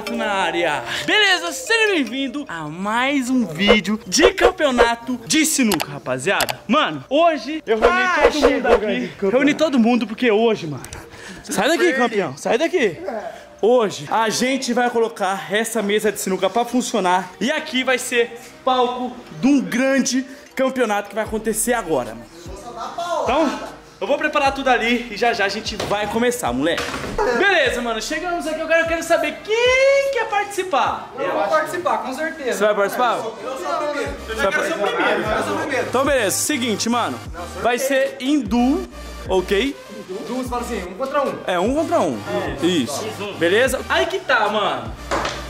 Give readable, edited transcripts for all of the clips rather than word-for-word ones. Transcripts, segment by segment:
Renato na área. Beleza, seja bem-vindo a mais um vídeo de campeonato de sinuca, rapaziada. Mano, hoje eu reuni todo mundo aqui. Reuni todo mundo porque hoje, mano, sai daqui, campeão, sai daqui. Hoje a gente vai colocar essa mesa de sinuca pra funcionar. E aqui vai ser palco de um grande campeonato que vai acontecer agora, mano. Então, eu vou preparar tudo ali e já já a gente vai começar, moleque. Beleza, mano, chegamos aqui, eu quero saber quem quer participar. Eu vou participar, com certeza. Você vai participar? Eu sou o primeiro. Eu já quero ser o primeiro. Então, beleza, seguinte, mano. Vai ser hindu, ok? Hindu, você fala assim, um contra um. É, um contra um. Isso. Beleza? Aí que tá, mano.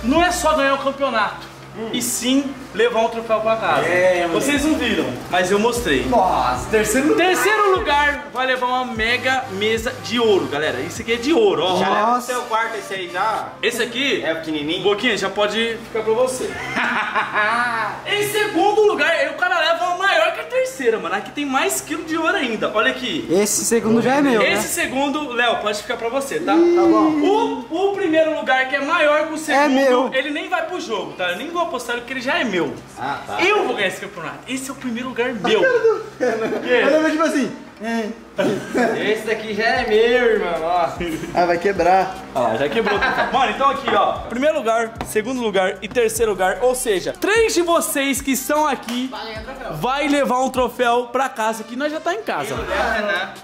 Não é só ganhar o campeonato. E sim, levar um troféu pra casa. É, vocês não viram, mas eu mostrei. Nossa, terceiro lugar vai levar uma mega mesa de ouro, galera. Isso aqui é de ouro, ó. Já leva o seu quarto esse aí já. Esse aqui é pequenininho. Boquinha, já pode ficar pra você. Em segundo lugar, o cara leva uma maior que a terceira, mano. Aqui tem mais quilo de ouro ainda. Olha aqui. Esse segundo já é meu, né? Esse segundo, Léo, pode ficar pra você, tá? Tá bom. O primeiro lugar, que é maior que o segundo, é meu. Ele nem vai pro jogo, tá? Eu nem vou apostar porque ele já é meu. Ah, tá. Eu vou ganhar esse campeonato. Esse é o primeiro lugar meu. Eu vejo tipo assim. Esse daqui já é meu, irmão. Ó. Ah, vai quebrar. Ah, já quebrou. Mano, então aqui, ó. Primeiro lugar, segundo lugar e terceiro lugar. Ou seja, 3 de vocês que estão aqui vai levar um troféu pra casa, que nós já tá em casa. Eu, Léo, Renato.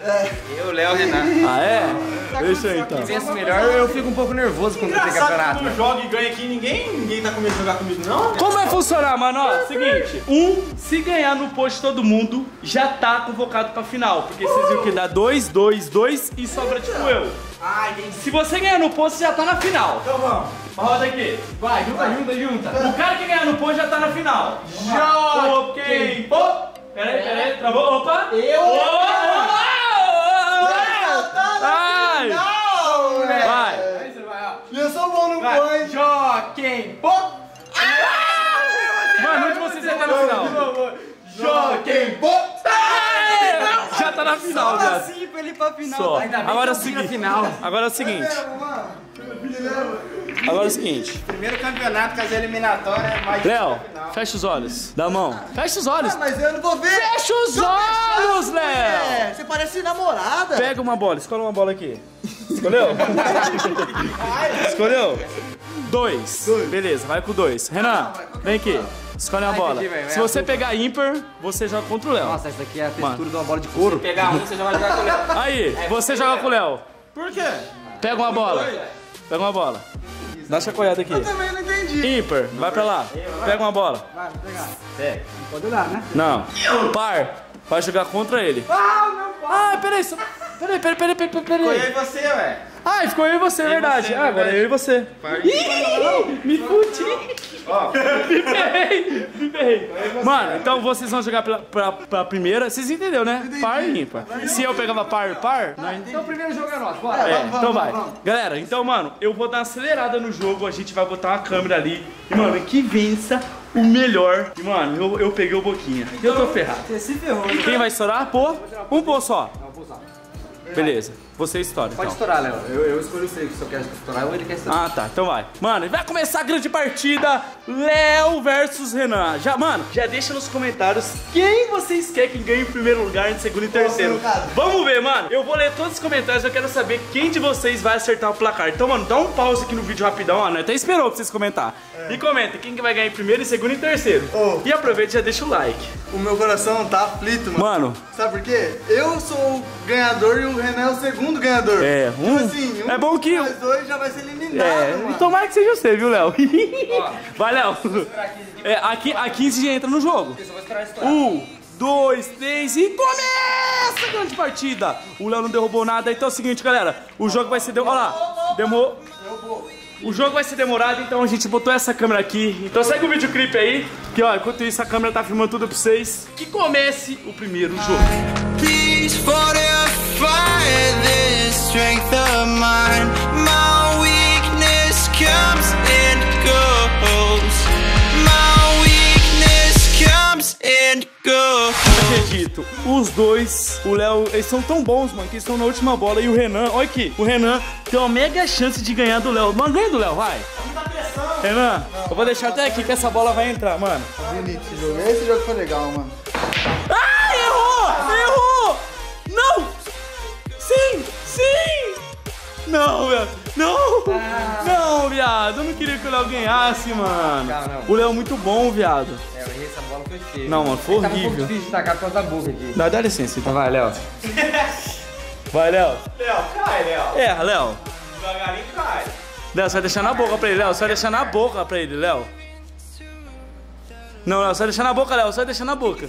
Eu, Léo, Renato. Ah, é? Deixa aí, então. Pensa melhor, eu fico um pouco nervoso quando tem campeonato. Que não joga e ganha aqui, ninguém tá com medo de jogar comigo, não? Como vai funcionar, mano? Ó, seguinte. Se ganhar no post todo mundo, já tá convocado pra final. Porque vocês viram que dá 2, 2, 2 e sobra tipo eu. Se você ganhar no posto, você já tá na final. Então vamos, roda aqui. Vai, junta. O cara que ganhar no posto já tá na final. Joguei. Peraí, travou. Opa. Vai. Eu sou bom no banho. Joguei. Mano, onde você já tá na final? Joguei. Já tá na final, velho. Assim, pra ele pra final. Só. Ainda bem agora é o seguinte. Final. Agora é o seguinte. Agora é o seguinte. Primeiro campeonato, caso eliminatória é mais. Léo, fecha os olhos. Dá a mão. Fecha os olhos. Ah, mas eu não vou ver. Fecha os olhos, Léo. Você parece namorada. Pega uma bola, escolhe uma bola aqui. Escolheu? Escolheu? 2. Beleza, vai com 2. Renan, vem aqui. Escolhe uma bola. Se você pegar ímpar, você joga contra o Léo. Nossa, essa daqui é a textura de uma bola de couro. Se pegar um, você já vai jogar com o Léo. Aí, você joga com o Léo. Por quê? Pega uma bola. Pega uma bola. Dá uma chacoalhada aqui. Eu também não entendi. Ímpar, vai pra lá. Pega uma bola. Vai, vou pegar. Pega. Não pode dar, né? Não. Par, vai jogar contra ele. Ah, não pode. Ah, peraí. Ficou eu e você, velho. Ah, ficou eu e você, é verdade. Ah, agora eu e você. Me fudi. Ó, me ferrei. Mano, então vocês vão jogar pra primeira. Vocês entenderam, né? Par e ímpar. Se eu pegava par. Tá, então o primeiro jogo é nosso, bora. Então vai. Galera, então, mano, eu vou dar uma acelerada no jogo. A gente vai botar uma câmera ali. E, mano, que vença o melhor. E, mano, eu peguei o Boquinha. E eu tô ferrado. Você se ferrou. Quem vai estourar? Pô, um pô só. Beleza, você estoura. Pode estourar, Léo. Eu escolho você, se eu quero estourar ou ele quer estourar. Ah, tá, então vai. Mano, vai começar a grande partida, Léo versus Renan. Mano, já deixa nos comentários quem vocês querem que ganhe em primeiro lugar, em segundo e terceiro. Vamos ver, mano. Eu vou ler todos os comentários, eu quero saber quem de vocês vai acertar o placar. Então, mano, dá um pause aqui no vídeo rapidão, ó, né? Até esperou pra vocês comentar. E comenta quem que vai ganhar em primeiro, em segundo e terceiro. E aproveita e já deixa o like. O meu coração tá aflito, mano. Sabe por quê? Eu sou o ganhador e o Renan é o segundo ganhador. É, tipo assim, é bom que os dois já vai ser eliminado. É, tomara que seja você, viu, Léo? Vai, Léo. A 15 já entra no jogo. Eu só vou esperar estourar. 1, 2, 3 e começa a grande partida. O Léo não derrubou nada, então é o seguinte, galera. O jogo vai ser demorado. O jogo vai ser demorado, então a gente botou essa câmera aqui. Então segue o videoclipe aí, que ó, enquanto isso a câmera tá filmando tudo pra vocês. Que comece o primeiro jogo. Acredito, os dois, o Léo, eles são tão bons, mano, que eles estão na última bola. E o Renan, olha aqui, o Renan tem uma mega chance de ganhar do Léo. Mano, ganha do Léo, vai. Renan, eu vou deixar até aqui que essa bola vai entrar, mano. Bonito esse jogo. Esse jogo foi legal, mano. Ah, errou! Errou! Não! Sim! Sim! Não, velho. Não! Ah. Não, viado. Eu não queria que o Léo ganhasse, mano. Não. O Léo é muito bom, viado. É, eu errei essa bola que eu achei. Não, mano, foi horrível. Tá um pouco difícil de destacar por causa da boca aqui. Dá licença, então. Vai, Léo. Vai, Léo. Léo, cai, Léo. É, Léo. Devagarinho cai. Léo, você vai deixar na boca pra ele, Léo. Você vai deixar na boca pra ele, Léo. Não, Léo, você vai deixar na boca, Léo. Você vai deixar na boca.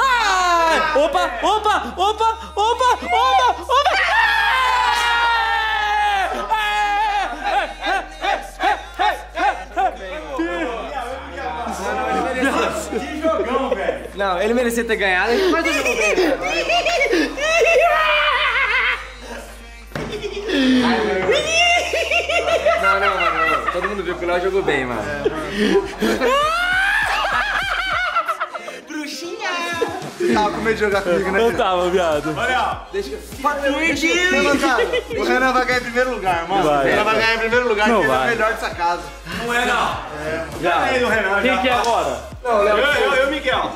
Ah! Opa, opa, opa, opa, opa, opa! Que jogão, velho. Não, ele merecia ter ganhado, mas eu jogo bem, velho. Não, não, mano, não. Todo mundo viu que o Léo jogou bem, mano. Bruxinha! Você tava com medo de jogar comigo, né? Eu tava, viado. Olha, ó. Deixa eu... O Renan vai ganhar em primeiro lugar, mano. O Renan vai ganhar em primeiro lugar, porque ele é o melhor dessa casa. Não é, não. É, já. Quem que é agora? Não, Léo. Eu, Miguel.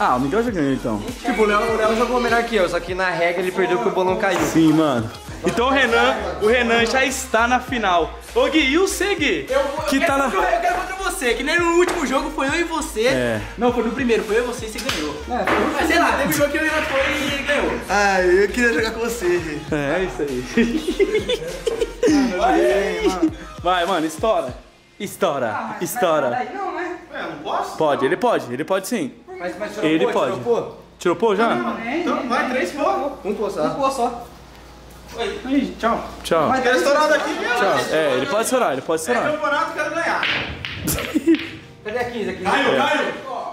Ah, o Miguel já ganhou, então. Tipo, o Léo jogou melhor que eu, só que na regra ele perdeu porque o bolão caiu. Sim, mano. Então o Renan já está na final. Ô Gui, e o C, Gui? Eu quero contra você, que nem no último jogo foi eu e você. É. Não, foi no primeiro, foi eu e você e você ganhou. É, mas sei lá, teve um jogo que o Renan foi e ele ganhou. Ah, eu queria jogar com você, Gui. É isso aí. Vai, mano, estoura. Estoura, estoura. Não, né? Não posso? Pode, ele pode sim. Mas tirou pô já? Não, então vai, 3 pô. Um pô só. Oi, tchau. Tchau. Mas quero estourar daqui mesmo. Tchau. É, ele pode estourar. É campeonato, quero ganhar. Cadê a 15 aqui? Caiu.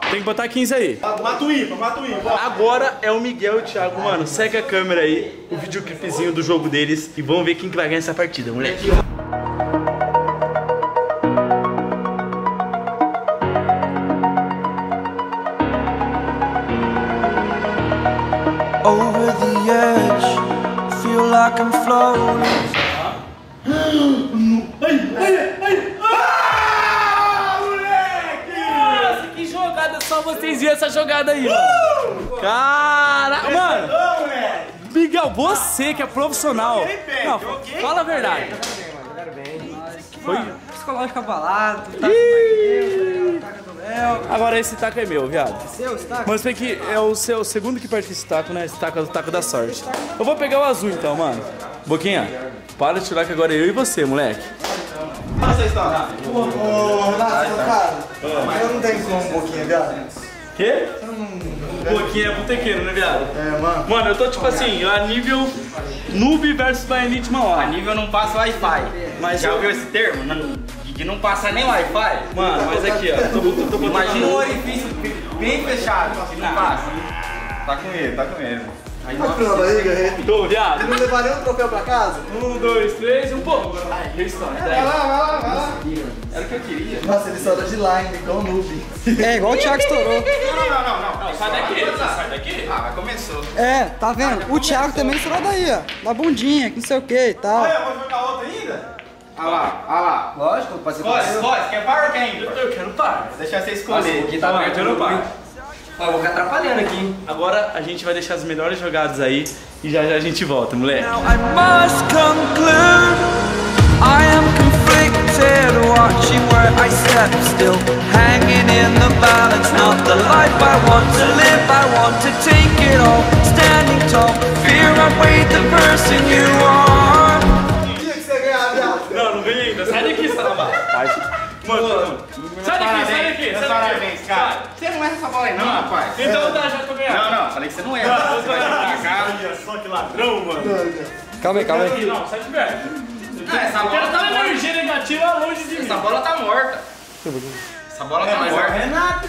Tem que botar 15 aí. Mata o ímpar. Agora é o Miguel e o Thiago, mano. Segue a câmera aí, o videoclipezinho do jogo deles. E vamos ver quem que vai ganhar essa partida, moleque. Over the edge. Like I'm floating. Nossa, que jogada, só vocês viram essa jogada aí. Caraca, mano. Miguel, você que é profissional. Não, fala a verdade. Foi psicológico abalado. Agora esse taco é meu, viado. Seu taco? Mas tem que é o seu segundo que parte desse taco, né? Esse taco é o taco da sorte. Eu vou pegar o azul então, mano. Boquinha, para de tirar que agora é eu e você, moleque. Passa a história. Ô, Renato, cara, eu não tenho como, Boquinha, viado. Quê? Boquinha é botequeiro, né, viado? É, mano. Mano, eu tô tipo assim, a nível noob versus Baianite Mauá. A nível não passa Wi-Fi. Mas já ouviu esse termo? E não passa nem Wi-Fi? Mano, mas aqui, ó. Tô imagina um orifício bem fechado. Não passa. Tá com ele. Aí tá com a barriga, hein? Tô, viado. Você não levaria um troféu pra casa? 1, 2, 3 e um pouco. Aí, eu estou. Vai lá. Era o que eu queria. Nossa, ele só tá de line, igual o noob. É, igual o Thiago estourou. Não. Sai daqui. Ah, começou. É, tá vendo? O Thiago também estourou daí, ó. Da bundinha, que não sei o que e tal. Olha, vou jogar outra ainda? Ah lá. Lógico, passei por isso. Voz, quer par ou quer ímpar? Eu quero par. Deixa você escolher. Aqui tá aberto, eu não par. Ó, eu vou ficar atrapalhando aqui. Agora a gente vai deixar as melhores jogadas aí e já a gente volta, moleque. Now I must conclude. I am conflicted, watching where I step still, hanging in the balance, not the life I want to live. I want to take it all, standing tall, fear I weigh the person you are. Sai daqui! Parabéns, cara. Você não erra essa bola aí, não, rapaz. Então tá, já tô ganhando. Não, falei que você não erra. Olha só que ladrão, mano. Calma aí. Não, sai de perto. Essa bola tá energia negativa longe de mim. Essa bola tá morta. Essa bola tá morta. Renato!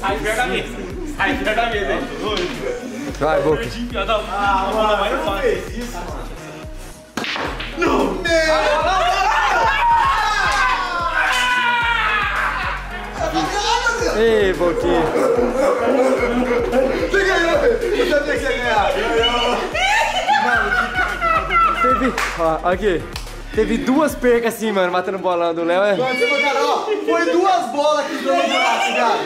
Sai de perto da mesa, hein. Vai, Boca. Não fez isso, mano. Não! Ei, aí, Voltinho. Você ganhou! Eu sabia que ia ganhar! Ganhou! Mano, que teve... Ó, aqui. Teve duas percas assim, mano, matando bolão do Léo, é? Mano, você foi, cara, ó. Foi duas bolas que jogou no braço, cara.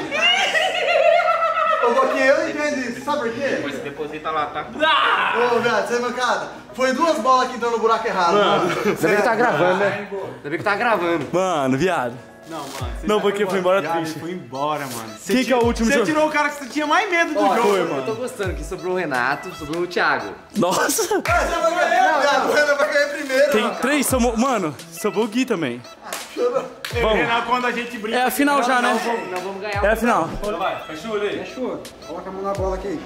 Ô, Boquinha, eu entendo isso, sabe por quê? Depois você deposita lá, tá? Ô, velho, você é bancada. Foi duas bolas que deu no buraco errado, mano. Ainda bem que tá gravando, né? Ainda bem que tá gravando. Mano, viado. Não, mano. Não, porque eu fui embora triste. Foi embora, mano. Quem que é o último jogo? Você tirou o cara que você tinha mais medo do jogo. Foi, mano. Eu tô gostando que sobrou o Renato, sobrou o Thiago. Nossa. Você vai ganhar, viado. O Renato vai ganhar primeiro. Tem três, mano, sobrou o Gui também. Renato, quando a gente brinca. É a final já, né? Não, vamos ganhar. É a final. Então vai, fechou ele aí. Fechou. Coloca a mão na bola aqui.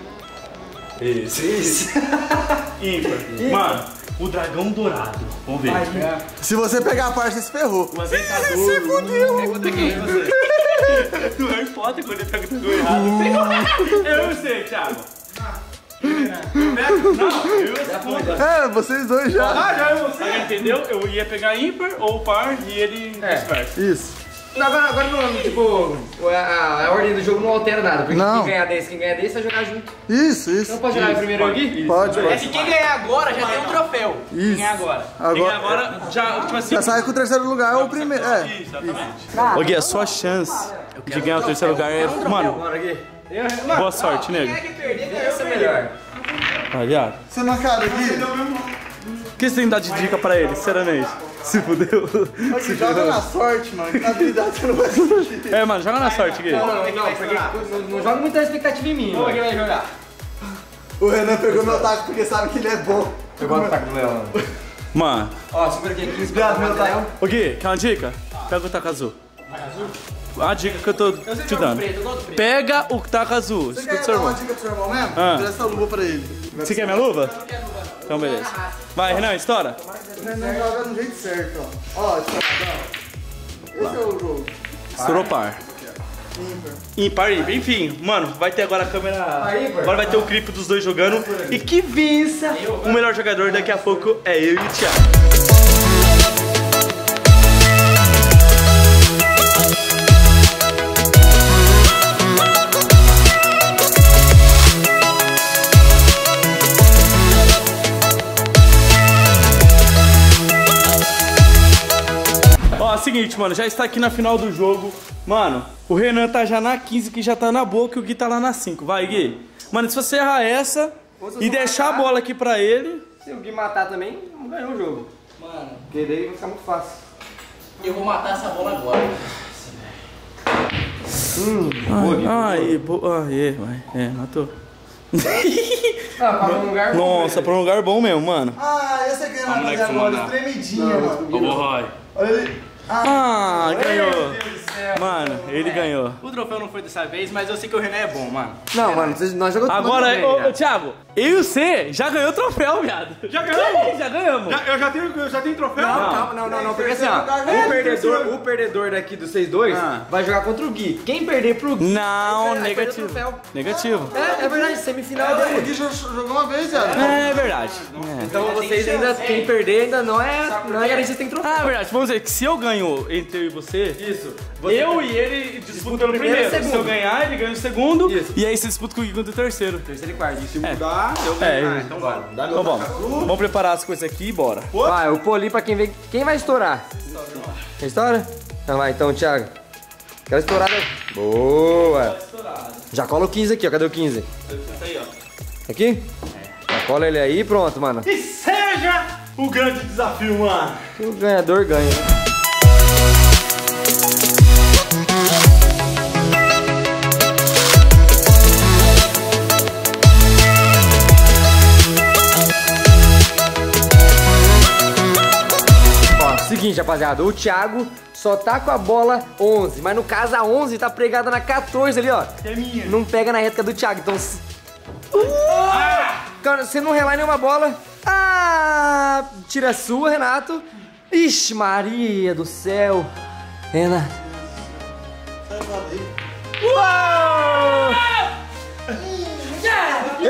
Isso. Isso. Ímpar. Mano. O dragão dourado. Vamos ver. Se você pegar a parte, você se ferrou. Mas ele tá doido. Você fodeu. Do Harry Potter, quando ele pega tudo errado. Eu sei, Thiago. Não, vocês dois já. Ah, já eu sei. Entendeu? Eu ia pegar ímpar ou par e ele dispersa. Isso. Agora não, tipo, a ordem do jogo não altera nada, porque não. Quem ganhar desse vai jogar junto. Isso, isso. Então pode jogar primeiro aqui? Pode, pode. É que quem ganhar agora já tem um troféu. Isso. Quem ganhar agora. Já, tipo assim... Já sai com o terceiro lugar, é o primeiro, é. Isso, exatamente. Ô Gui, a sua chance de ganhar o terceiro lugar é... Mano, boa sorte, nego. Quem é que perder, ganhou melhor. Aliado. Você não acaba aqui? O que você tem que dar de dica pra ele, sinceramente? Se fudeu. Se joga na sorte, mano. Na habilidade você não vai sentir. É, mano, joga na sorte, Gui. Não, porque não joga muita expectativa em mim. Como é que vai jogar? O Renan pegou meu taco porque sabe que ele é bom. Pegou o taco do Léo, mano. Mano. Ó, segura aqui, 15 graus meu taco. Ô Gui, quer uma dica? Pega o taco azul. Taco azul? A dica que eu tô te dando. Pega o taco azul. Você quer dar uma dica pro seu irmão mesmo? Traz essa luva pra ele. Você quer minha luva? Então beleza. Vai, Renan, estoura. O Renan joga do jeito certo, ó. Ó, esse é o jogo. Estourou par. Ímpar, ímpar. Enfim, mano, vai ter agora a câmera... Agora vai ter o clipe dos dois jogando. E que vença o melhor jogador daqui a pouco é eu e o Thiago. Seguinte, mano, já está aqui na final do jogo. Mano, o Renan tá já na 15, que já tá na boca, e o Gui tá lá na 5. Vai, Gui. Mano, se você errar essa e deixar a bola aqui pra ele... Se o Gui matar também, não ganhou o jogo. Mano, porque daí vai ficar muito fácil. Eu vou matar essa bola agora. Ai, matou. Pra um lugar bom. Nossa, pra um lugar bom mesmo, mano. Ah, eu sei que não vai fazer agora, tremidinha, mano. Olha ele. Ah, ganhou! Mano, ele ganhou. O troféu não foi dessa vez, mas eu sei que o Renan é bom, mano. Não, mano, nós jogamos. Agora, ô Thiago, eu e você já ganhou o troféu, viado. Já ganhamos? Já ganhamos. Eu já tenho troféu? Não, porque assim, ó, o perdedor daqui dos 6-2 vai jogar contra o Gui. Quem perder pro Gui... Não, negativo. Negativo. É verdade, semifinal é o Gui jogou uma vez, viado. É verdade. Então vocês ainda, quem perder ainda não é... Não é que vocês têm troféu. Ah, verdade. Vamos dizer que se eu ganho entre eu e você, isso. Eu e ele disputam o primeiro. Se eu ganhar, ele ganha o segundo. Isso. E aí você disputa com o Gui contra o terceiro. Terceiro e quarto. E se mudar, eu ganho. Então bora. Então vamos preparar as coisas aqui e bora. Vai, o poli pra quem vem. Quem vai estourar? Estoura? Então vai, então, Thiago. Aquela estourada. Boa! Já cola o 15 aqui, ó. Cadê o 15? Aqui? Já cola ele aí e pronto, mano. E seja o grande desafio, mano. O ganhador ganha. Seguinte, rapaziada, o Thiago só tá com a bola 11, mas no caso a 11 tá pregada na 14 ali, ó. É minha. Não pega na reta do Thiago, então... Cara, você não relar nenhuma bola. Ah! Tira a sua, Renato. Ixi, Maria do céu. Renato. Uou!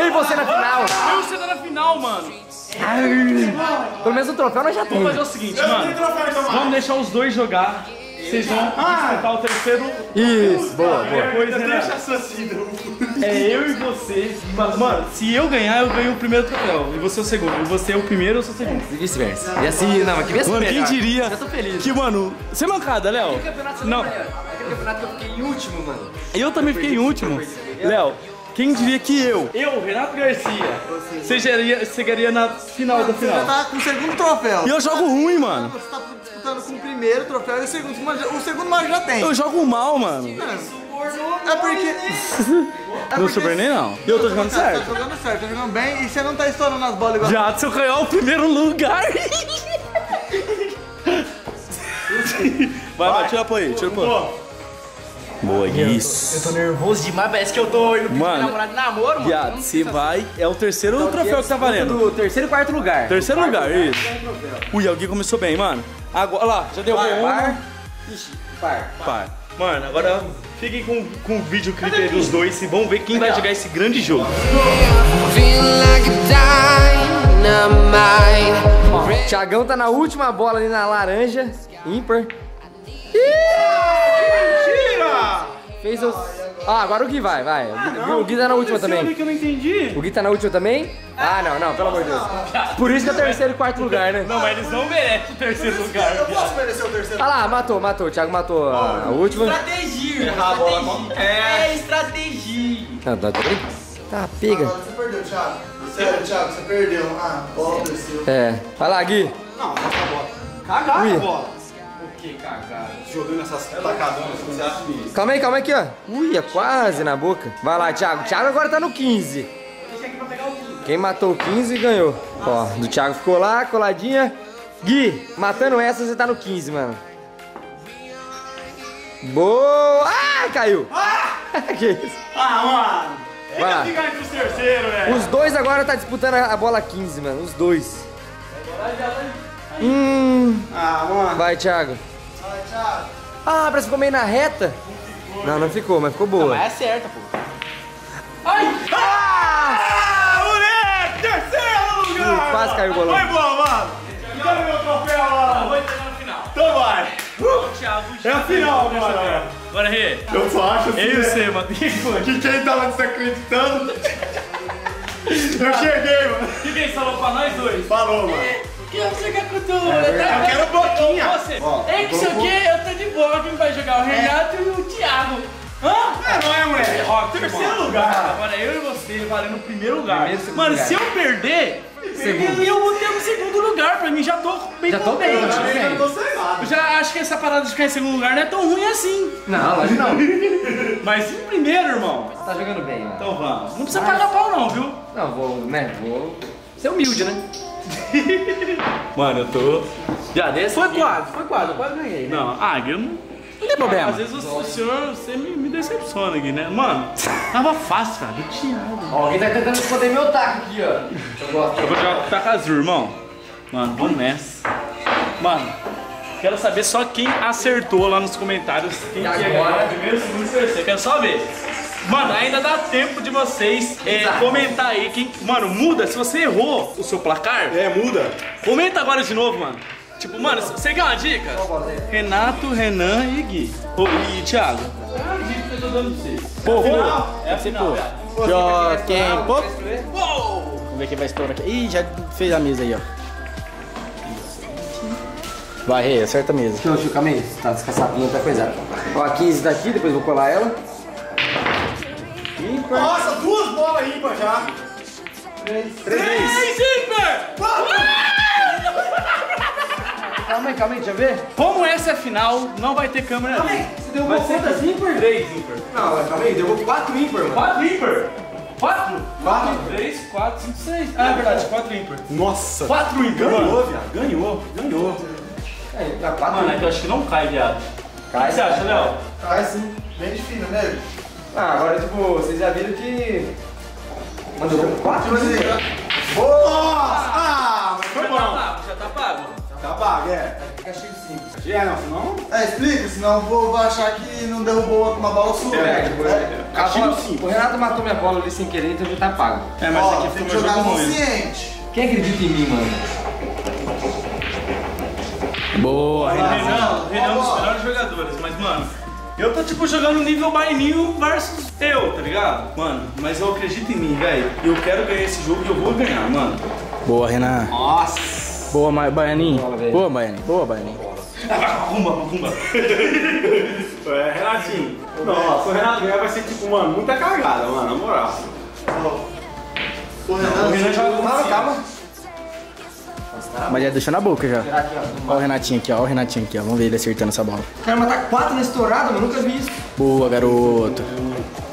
E você na final. Você tá na final, mano. Pelo menos o troféu nós já temos. Vamos fazer o seguinte, mano. Vamos deixar os dois jogar. Vocês vão disputar o terceiro. Isso, boa, boa. Coisa, deixa assassino. É eu e você. Mas, mano, se eu ganhar, eu ganho o primeiro troféu. E você é o segundo. E você é o primeiro, eu sou o segundo. E vice-versa. E assim, não, mas que vice-versa. Mano, quem diria? Eu tô feliz. Que, mano, você é mancada, Léo. Que campeonato não. Aquele campeonato que eu fiquei em último, mano. Eu também fiquei em último. Léo, quem diria que eu, Renato Garcia, chegaria na final da final. Você já tá com o segundo troféu. E eu jogo ruim, mano. Você tá disputando com o primeiro troféu e o segundo Mario já tem. Eu jogo mal, mano. É porque... não super nem não. E eu tô jogando certo. Tá jogando certo, tá jogando bem e você não tá estourando as bolas igual. Já, se eu ganhar o primeiro lugar... vai, tira o apoio aí, tira o apoio. Boa, isso. Eu tô nervoso demais, parece que eu tô indo pro namorado de namoro, mano. Você vai, é o terceiro troféu que tá valendo. Do terceiro e quarto lugar. Terceiro lugar, isso. Ui, alguém começou bem, mano. Agora, olha lá, já deu par. Mano, agora fiquem com o vídeo clipe dos dois e vamos ver quem vai jogar esse grande jogo. Ó, Thiagão tá na última bola ali na laranja, ímpar. Fez os... Ah, agora o Gui vai. O Gui tá na última também. Que eu não entendi. O Gui tá na última também? Ah, não, pelo amor de Deus. Por isso que é o terceiro e quarto lugar, né? Não, mas eles não merecem o terceiro lugar. Eu posso merecer o terceiro lugar. Ah lá, matou. O Thiago matou a última. Estratégia. É estratégia. Tá, pega. Você perdeu, Thiago. Sério, Thiago, você perdeu. Ah, bola terceiro. É. Vai lá, Gui. Não, cagada a bola. Que cagada, jogando essas tacadonas, você acha que isso? Calma aí aqui, ó. Ui, é quase na boca. Vai lá, Thiago. Thiago agora tá no 15. Deixa aqui pra pegar o 15. Quem matou o 15 ganhou. Ó, do Thiago ficou lá, coladinha. Gui, matando essa, você tá no 15, mano. Boa! Ah, caiu! Que isso? Ah, mano! Vai lá. Fica entre os terceiros, velho. Os dois agora tá disputando a bola 15, mano. Os dois. Ah, mano. Vai, Thiago. Ah, parece que ficou meio na reta. Não ficou, mas ficou boa. Não, mas é certa, pô. Ai! Ah, moleque! Terceiro lugar! Quase caiu o bolão. Foi bom, mano. Cadê meu troféu, mano? Vou entrar na final. Então vai. É a final agora. Bora, Rê. Eu só acho assim. Eu sei, mano. Que quem tava desacreditando. Eu cheguei, mano. E quem falou pra nós dois? Falou, mano. Que eu chegar com tudo, eu quero boquinha. É que isso aqui, eu tô de boa. Quem vai jogar? O Renato e o Thiago. Hã? Não é, moleque. Ó, terceiro lugar. Agora eu e você valendo o primeiro lugar. Mano, se eu perder, eu vou ter um segundo lugar. Pra mim, já tô bem contente. Já acho que essa parada de ficar em segundo lugar não é tão ruim assim. Não, lógico não. Mas em primeiro, irmão. Você tá jogando bem, mano. Então vamos. Não precisa pagar pau, não, viu? Não, vou ser humilde, né? Mano, eu tô... Já desse? Foi quase ganhei, né? Não, eu não tem problema. Às vezes o senhor, você me decepciona aqui, né? Mano, tava fácil, cara, do Thiago. Ó, alguém tá tentando esconder meu taco aqui, ó. Eu vou jogar com o taco azul, irmão. Mano, vamos nessa. Mano, quero saber só quem acertou lá nos comentários. Quem ia ganhar o primeiro, segundo e terceiro, quero só ver. Mano, ainda dá tempo de vocês comentar aí quem... Mano, muda. Se você errou o seu placar... É, muda. Comenta agora de novo, mano. Tipo, mano, você quer uma dica? Renato, Renan e Gui. E Thiago. É a dica que eu tô dando pra vocês. É a final, velho. Quem? Pô! Vamos ver quem vai estourar aqui. Ih, já fez a mesa aí, ó. Vai, Rei, acerta a mesa. Calma aí. Tá descaçadinha, tá coisada. Ó, a 15 daqui, depois vou colar ela. Ímpar. Nossa, duas bolas ímpar já. Três ímpar! Calma aí, deixa eu ver. Como essa é final, não vai ter câmera. Calma aí, você deu quantas ímpar? 3 ímpar. Não, calma aí, deu 4 ímpar, mano. 4 ímpar? 4? 3, 4, 5, 6. Ah, é verdade, 4 ímpar. Nossa! 4 ímpar! Ganhou, viado. Ganhou. Mano, é que eu acho que não cai, viado. O que você acha, Léo? Cai sim, bem difícil, né? Ah, agora, tipo, vocês já viram que... Mano, deu 4 vezes. Boa! Ah, mas foi bom. Já tá pago, é. Fica cheio simples. Não? É, explica, senão eu vou achar que não derrubou uma bola sua. O Renato matou minha bola ali sem querer, então já tá pago. É, mas aqui foi um jogo consciente. Quem acredita em mim, mano? Boa, Renato. Renan é um dos melhores jogadores, mas, mano, eu tô tipo jogando nível baininho versus eu, tá ligado? Mano, mas eu acredito em mim, velho. Eu quero ganhar esse jogo e eu vou ganhar, mano. Boa, Renan. Nossa. Boa, Baianinho. Boa, Baianinho. Boa, Baianinho. Macumba, macumba. É, Renatinho. Nossa, o Renato vai ser tipo, mano, muita cagada, mano, na moral. O Renan joga com o Calma. Mas já deixou na boca já. Olha o Renatinho aqui, ó. Olha o Renatinho aqui, ó. Vamos ver ele acertando essa bola. Cara, matar 4 nesse tourado, mano. Nunca vi isso. Boa, garoto.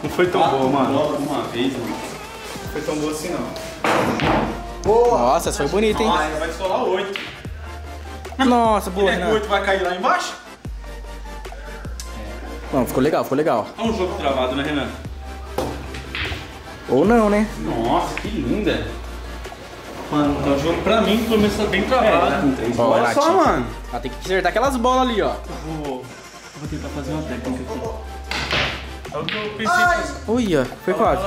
Não foi tão boa, mano. Uma vez, mano. Não foi tão boa assim, não. Boa. Nossa, essa foi bonita, hein? Ah, vai solar 8. Nossa, boa, Renato. 8 vai cair lá embaixo? Não, ficou legal, ficou legal. É um jogo travado, né, Renan? Ou não, né? Nossa, que linda. Mano, então o jogo pra mim pelo menos tá bem travado. Olha só, mano. Ela tem que acertar aquelas bolas ali, ó. Eu vou tentar fazer uma técnica aqui. É o que eu pensei. Olha, foi quase.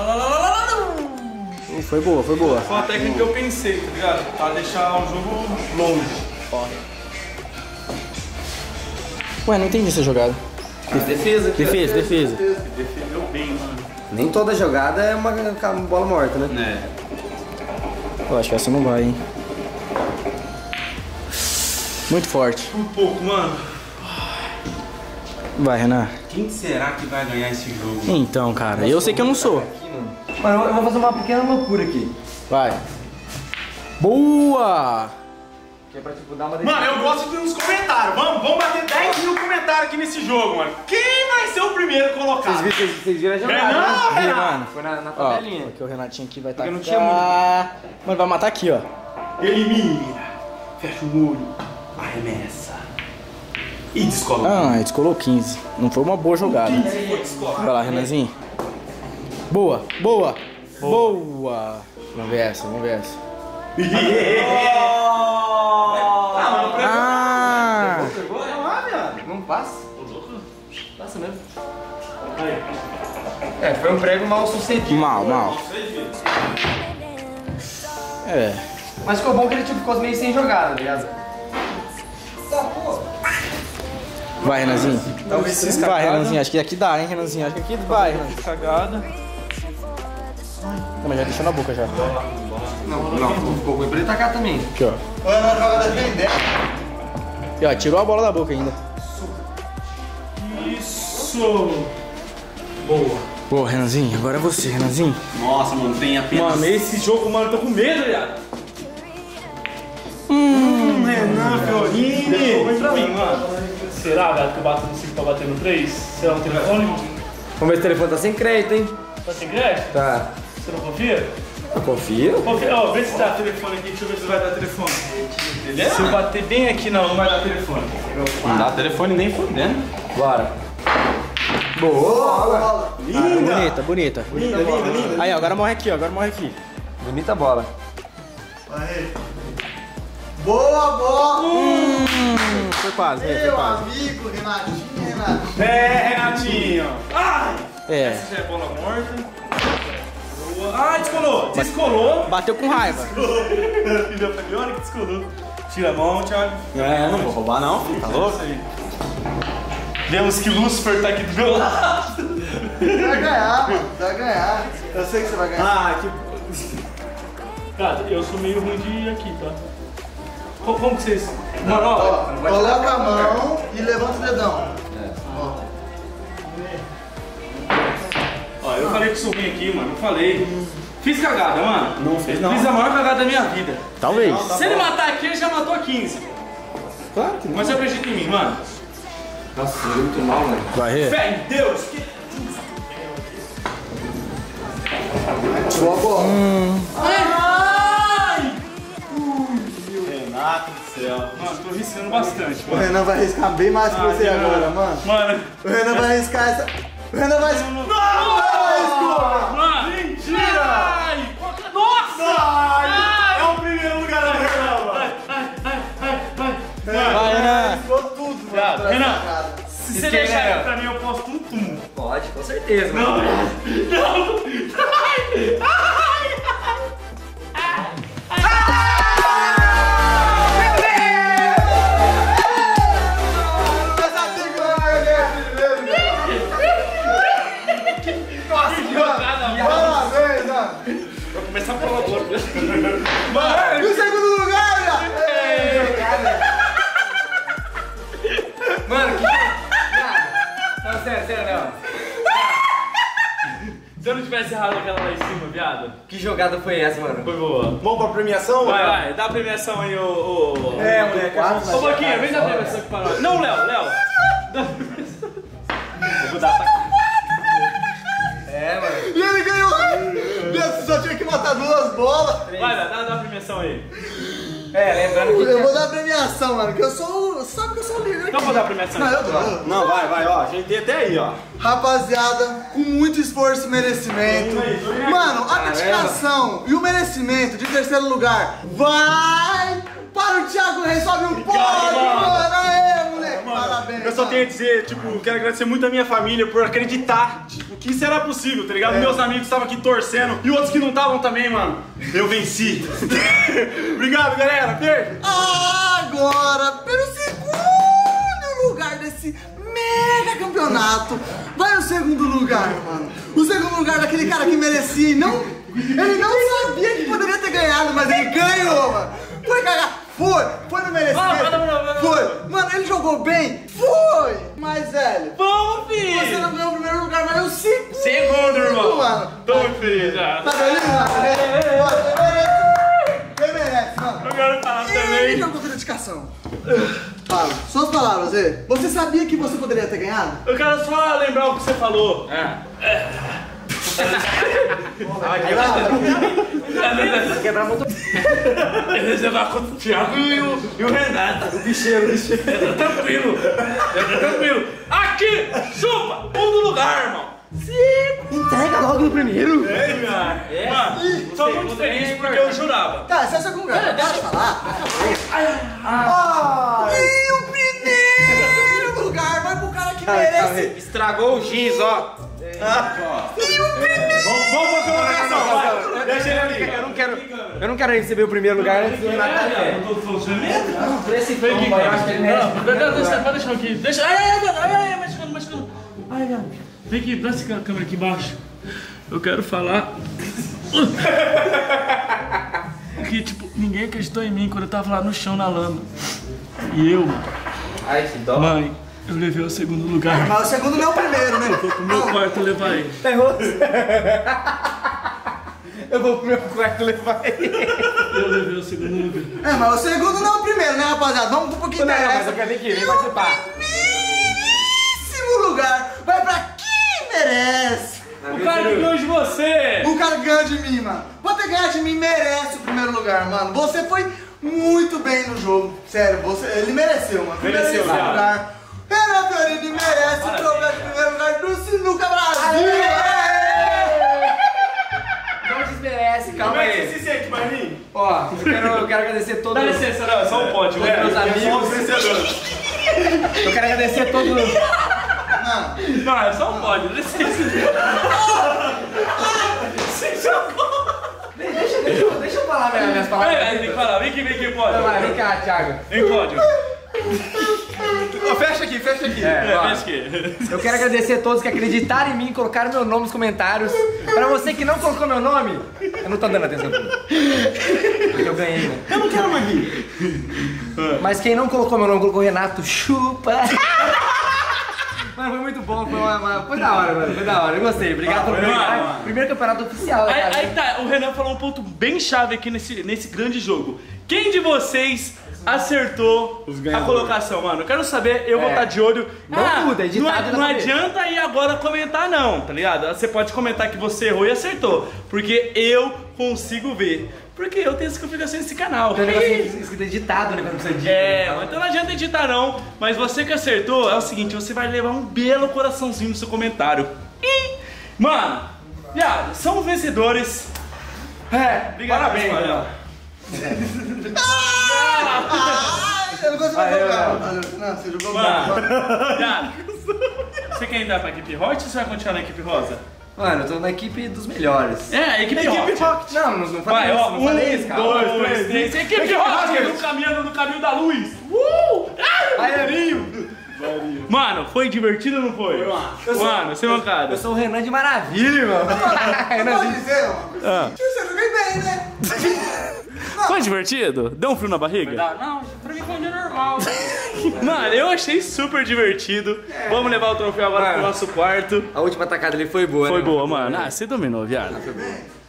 Foi boa, foi boa. Foi uma técnica que eu pensei, tá ligado? Pra deixar o jogo longe. Ué, não entendi essa jogada. Defesa, defesa, defesa. Defendeu bem, mano. Nem toda jogada é uma bola morta, né? É. Eu acho que essa não vai, hein? Muito forte. Um pouco, mano. Vai, Renan. Quem será que vai ganhar esse jogo? Então, cara, eu sei que eu não sou. Mano, eu vou fazer uma pequena loucura aqui. Vai. Boa! Que é pra, tipo, dar uma... Mano, eu gosto de uns comentários. Vamos bater 10 mil comentários aqui nesse jogo, mano. Quem vai ser o primeiro colocado? Vocês viram a jogada? Renan, né? Renan. Foi na tabelinha. Porque o Renatinho aqui vai tacar. Mano, vai matar aqui, ó. Elimina. Fecha o muro. Arremessa. E descolou. Ah, descolou 15. Não foi uma boa jogada. 15 foi descolado. Vai lá, Renanzinho. Boa, boa, boa. Boa. Vamos ver essa, vamos ver essa. Não passa. Passa mesmo. É, foi um prego mal sucedido. Mal. É. Mas ficou bom que ele tipo, ficou meio sem jogada, aliás. Vai, Renanzinho. Talvez se escape. Vai, Renanzinho. Acho que aqui dá, hein, Renanzinho. Acho que aqui vai, Renan. Cagada. Não, mas já deixou na boca já. Não, ficou ruim pra ele tacar também. Aqui, ó. E ó, tirou a bola da boca ainda. Isso! Boa. Boa, Renanzinho, agora é você, Renanzinho. Nossa, mano, tem apenas... Mano, esse jogo, mano, eu tô com medo, viado. Renan Fiorini. Foi pra mim, mano. Será, velho, que eu bato no 5 pra bater no 3? Será o telefone? Vamos ver se o telefone tá sem crédito, hein? Tá sem crédito? Tá. Você não confia? Eu confio. Ó, vê se dá telefone aqui, deixa eu ver se vai dar telefone. Entendeu? Se eu bater bem aqui, não vai dar telefone. Não dá telefone nem fodendo. Bora. Boa! Linda! Bonita, bonita. Linda. Aí, ó, agora morre aqui, ó. Agora morre aqui. Bonita bola. Aí. Boa bola! Foi quase, foi quase. Meu amigo, Renatinho. É, Renatinho. Ai! É. Essa já é bola morta. Ah, descolou! Descolou! Bateu com raiva! Descolou! Filho da Fabione que descolou! Tira a mão, Thiago! É, não vou roubar não, tá louco? Vemos que Lúcifer tá aqui do meu lado! Vai ganhar, mano! Vai ganhar! Eu sei que você vai ganhar! Ah, que... Cara, eu sou meio ruim de ir aqui, tá? Como que vocês... Mano, ó! Coloca a mão e levanta o dedão! É. Ó! Eu falei que sou ruim aqui, mano. Eu falei. Fiz cagada, mano. Não fez, não. Fiz a maior cagada da minha vida. Talvez. Se ele matar aqui, ele já matou a 15. Claro que não. Mas eu acredito em mim, mano. Nossa, eu dei muito mal, velho. Barreira. Fé em Deus! Boa bola. Ai! Renato do céu. Mano, tô riscando bastante, mano. O Renan vai riscar bem mais que você agora, mano. Mano. O Renan vai riscar essa... O Renan vai... Não! Mano, mentira! Ai, nossa! Ai, é o primeiro lugar da Renan, vai, Renan! Ficou tudo, mano. Renan, se você deixar aqui pra mim, eu posto um túmulo. Pode, com certeza. Não, mano. Não! Ai! Mano, no segundo lugar, já! Mano, que... Não, não, sério, não. Se eu não tivesse errado aquela lá em cima, viado. Que jogada foi essa, mano? Foi boa. Vamos pra premiação? Vai, mano? Vai. Dá a premiação aí, ô... É, moleque. Ô, Boquinha, vem dar a premiação aqui pra nós. Não, Léo, Léo. Dá a premiação. Eu vou dar pra... É, mano. E ele ganhou. Deus, só tinha que matar duas bolas. Vai, Léo, dá a premiação aí. É, lembrando que... Eu vou dar a premiação, mano, que eu sou... Sabe que eu sou o líder aqui. Então vou dar a premiação. Não, eu dou. Não, vai, ó. A gente tem até aí, ó. Rapaziada, com muito esforço e merecimento. Mano, a dedicação e o merecimento de terceiro lugar vai para o Thiago Reis. Sobe um pódio, mano. Aê, moleque. Parabéns. Eu só tenho a dizer, tipo, quero agradecer muito a minha família por acreditar, tipo, que isso era possível, tá ligado? É. Meus amigos estavam aqui torcendo e outros que não estavam também, mano. Eu venci. Obrigado, galera. Beijo. Agora, pelo segundo lugar desse mega campeonato, vai o segundo lugar, mano. O segundo lugar daquele cara que merecia e não... Ele não sabia que poderia ter ganhado, mas ele ganhou, mano. Foi cagar. Foi no merecimento. Foi. Mano, ele jogou bem. Foi. Mas, velho... Vamos, filho. Você não ganhou o primeiro lugar, mas é o segundo. Segundo, irmão. Mano. Tô feliz, já. Tá feliz, mano? Eu quero falar também. Ele jogou com dedicação. Fala, suas palavras, Zé. Você sabia que você poderia ter ganhado? Eu quero só lembrar o que você falou. Vai quebrar a moto. Eu reservar contra o Thiago e o Renato. O bicheiro, Tranquilo. Tranquilo. Aqui, chupa. Segundo lugar, irmão. Entrega logo no primeiro! É, cara! É. Mano, sou muito feliz porque eu jurava! Tá, você é só com cara, deixa eu falar! E o primeiro lugar vai pro cara que merece! Estragou o giz, ó! E o primeiro! Vamos fazer uma votação! Deixa ele ali! Eu não quero receber o primeiro lugar antes do Renato. Não tô falando medo? Não, parece que foi aqui. Não, deixa aqui. Deixa. Ai, machucando. Ai, velho. Vem aqui, presta a câmera aqui embaixo. Eu quero falar que, tipo, ninguém acreditou em mim quando eu tava lá no chão, na lama. E eu, mãe, eu levei o segundo lugar. Mas o segundo não é o primeiro, né? Eu vou pro meu quarto levar ele. Eu vou pro meu quarto levar ele. Eu levei o segundo lugar. É, mas o segundo não é o primeiro, né, rapaziada? Vamos pro pouquinho dessa. Não, mas eu quero ver aqui, vem participar. Primeiríssimo lugar vai pra... Merece! O cara que ganhou de você! O cara que ganhou de mim, mano! Você ganhar de mim merece o primeiro lugar, mano! Você foi muito bem no jogo! Sério, você, ele mereceu, mano! Mereceu o lugar! Renato Garcia merece o troféu de primeiro lugar do Sinuca Brasil! Não desmerece, calma aí! Como é que você se sente, Marlin? Ó, eu quero agradecer todos... Dá licença, não, só um pote, velho! Meus amigos! Eu quero agradecer todos... Não, é só um pódio, licença. Deixa eu falar minhas palavras. É, tem que falar, vem aqui, pódio. Vai, vem cá, Thiago. Vem, pódio. Fecha aqui. Fecha aqui. Eu quero agradecer a todos que acreditaram em mim, colocaram meu nome nos comentários. Pra você que não colocou meu nome, eu não tô dando atenção. Porque eu ganhei, né? Eu não quero mais vir. Mas quem não colocou meu nome, colocou Renato, chupa. Mano, foi muito bom, foi da hora, mano, foi da hora, eu gostei, obrigado pelo primeiro campeonato oficial. Aí tá, o Renan falou um ponto bem chave aqui nesse grande jogo. Quem de vocês acertou a colocação, mano? Eu quero saber, eu vou estar de olho. Não muda, é ditado. Não adianta ir agora comentar não, tá ligado? Você pode comentar que você errou e acertou, porque eu consigo ver. Porque eu tenho as complicações nesse canal. Tem um negócio escrito editado, né? Quando você edita. Então não adianta editar não. Mas você que acertou, é o seguinte, você vai levar um belo coraçãozinho no seu comentário. E, mano, viado, são vencedores. Obrigado, parabéns, mano. Eu não gosto mais de jogar. Não, você jogou mal. Você quer entrar pra equipe rosa ou você vai continuar na equipe rosa? Mano, eu tô na equipe dos melhores. Equipe Rocket. Não falei isso, cara. 1, 2, 3. Equipe Rocket caminhando no caminho da luz. Aerinho. Mano, foi divertido ou não foi? Mano, sem mancada. Eu sou o Renan de Maravilha, mano. Renan de Zé, mano. Você jogou bem. bem, né? Não. Foi divertido? Deu um frio na barriga? Não, pra mim foi um dia normal. Mano, eu achei super divertido. É. Vamos levar o troféu agora pro nosso quarto. A última tacada ali foi boa, Foi boa, mano. Ah, você dominou, viado. Ah, foi boa.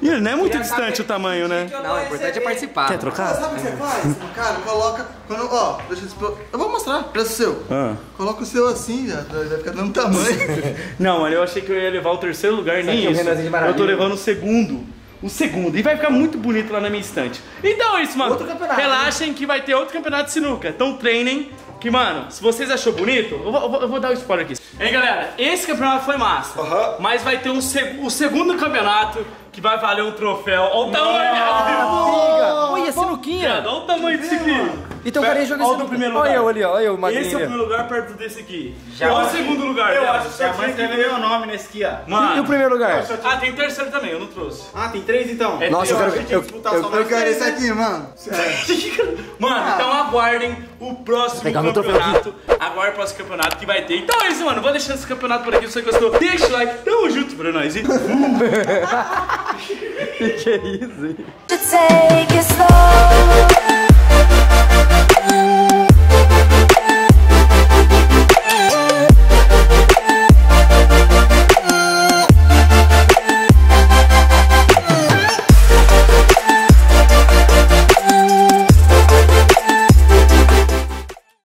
E não é muito distante o tamanho, né? Não, o importante é participar. Quer trocar? Sabe o que você faz? Cara, coloca... Quando, ó, deixa eu... Eu vou mostrar, presta o seu. Coloca o seu assim, já vai ficar do mesmo tamanho. Não, mano, eu achei que eu ia levar o terceiro lugar, nem isso. Eu tô levando o segundo. O segundo. E vai ficar muito bonito lá na minha estante. Então é isso, mano. Relaxem que vai ter outro campeonato de sinuca. Então treinem. Que, mano, se vocês achou bonito, eu vou dar um spoiler aqui. Hein, galera, esse campeonato foi massa, mas vai ter o segundo campeonato que vai valer um troféu. Olha o tamanho! Olha a sinuquinha! Olha o tamanho desse aqui! E tem um carinha jogando esse primeiro lugar. Olha eu ali, olha eu, Magrinha. Esse é o primeiro lugar perto desse aqui. Olha o segundo lugar. Eu acho que a mãe escreveu meu nome nesse aqui, ó. Mano. E o primeiro lugar? Ah, tem o terceiro também, eu não trouxe. Ah, tem três então? Nossa, eu quero esse aqui, mano. Mano, então aguardem o próximo campeonato. Agora o próximo campeonato que vai ter. Então é isso, mano. Vou deixando esse campeonato por aqui. Se você gostou, deixa o like. Tamo junto pra nós, hein? Que é isso, hein?